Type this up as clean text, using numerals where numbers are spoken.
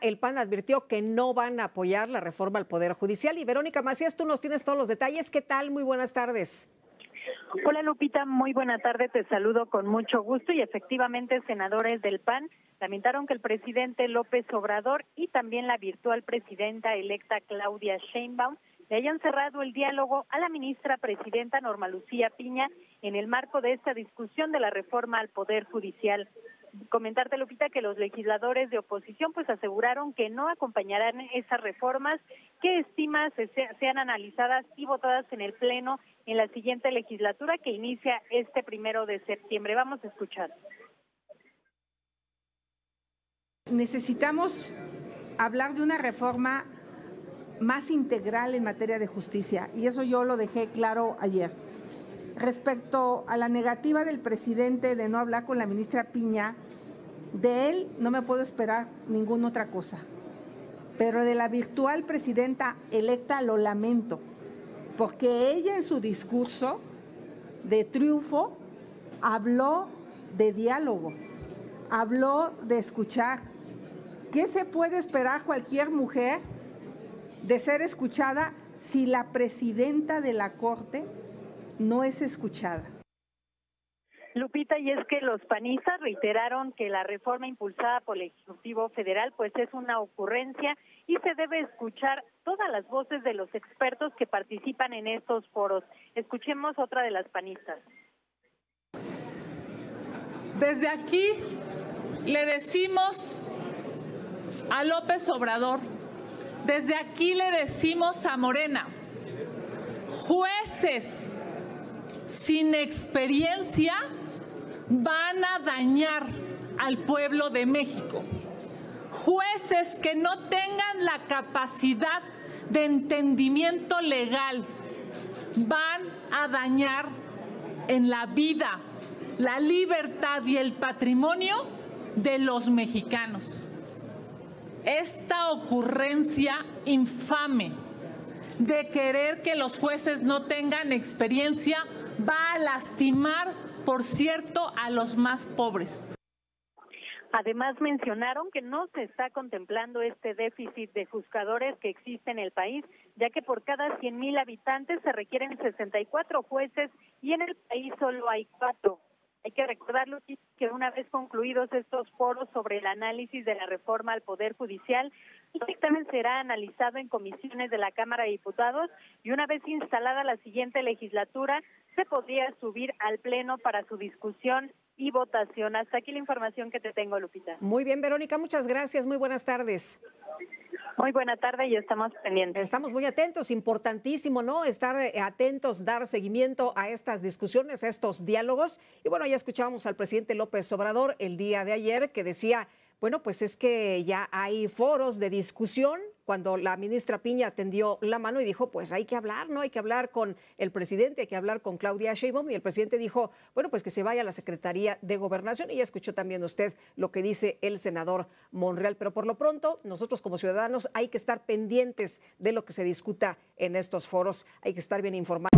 el PAN advirtió que no van a apoyar la reforma al Poder Judicial. Y Verónica Macías, tú nos tienes todos los detalles. ¿Qué tal? Muy buenas tardes. Hola Lupita, muy buena tarde, te saludo con mucho gusto y efectivamente senadores del PAN lamentaron que el presidente López Obrador y también la virtual presidenta electa Claudia Sheinbaum le hayan cerrado el diálogo a la ministra presidenta Norma Lucía Piña en el marco de esta discusión de la reforma al Poder Judicial. Comentarte, Lupita, que los legisladores de oposición pues aseguraron que no acompañarán esas reformas que estiman sean analizadas y votadas en el Pleno en la siguiente legislatura que inicia este 1 de septiembre. Vamos a escuchar. Necesitamos hablar de una reforma más integral en materia de justicia y eso yo lo dejé claro ayer. Respecto a la negativa del presidente de no hablar con la ministra Piña, de él no me puedo esperar ninguna otra cosa. Pero de la virtual presidenta electa lo lamento, porque ella en su discurso de triunfo habló de diálogo, habló de escuchar. ¿Qué se puede esperar cualquier mujer de ser escuchada si la presidenta de la Corte no es escuchada? Lupita, y es que los panistas reiteraron que la reforma impulsada por el Ejecutivo Federal pues es una ocurrencia y se debe escuchar todas las voces de los expertos que participan en estos foros. Escuchemos otra de las panistas. Desde aquí le decimos a López Obrador, desde aquí le decimos a Morena, jueces sin experiencia van a dañar al pueblo de México. Jueces que no tengan la capacidad de entendimiento legal van a dañar en la vida, la libertad y el patrimonio de los mexicanos. Esta ocurrencia infame de querer que los jueces no tengan experiencia va a lastimar, por cierto, a los más pobres. Además mencionaron que no se está contemplando este déficit de juzgadores que existe en el país, ya que por cada 100,000 habitantes se requieren 64 jueces y en el país solo hay 4. Hay que recordarlo que una vez concluidos estos foros sobre el análisis de la reforma al Poder Judicial, el dictamen será analizado en comisiones de la Cámara de Diputados y una vez instalada la siguiente legislatura, se podría subir al Pleno para su discusión y votación. Hasta aquí la información que te tengo, Lupita. Muy bien, Verónica, muchas gracias. Muy buenas tardes. Muy buena tarde y estamos pendientes. Estamos muy atentos, importantísimo, ¿no? Estar atentos, dar seguimiento a estas discusiones, a estos diálogos. Y bueno, ya escuchábamos al presidente López Obrador el día de ayer que decía, bueno, pues es que ya hay foros de discusión cuando la ministra Piña tendió la mano y dijo, pues hay que hablar, ¿no? Hay que hablar con el presidente, hay que hablar con Claudia Sheinbaum. Y el presidente dijo, bueno, pues que se vaya a la Secretaría de Gobernación. Y ya escuchó también usted lo que dice el senador Monreal. Pero por lo pronto, nosotros como ciudadanos hay que estar pendientes de lo que se discuta en estos foros. Hay que estar bien informados.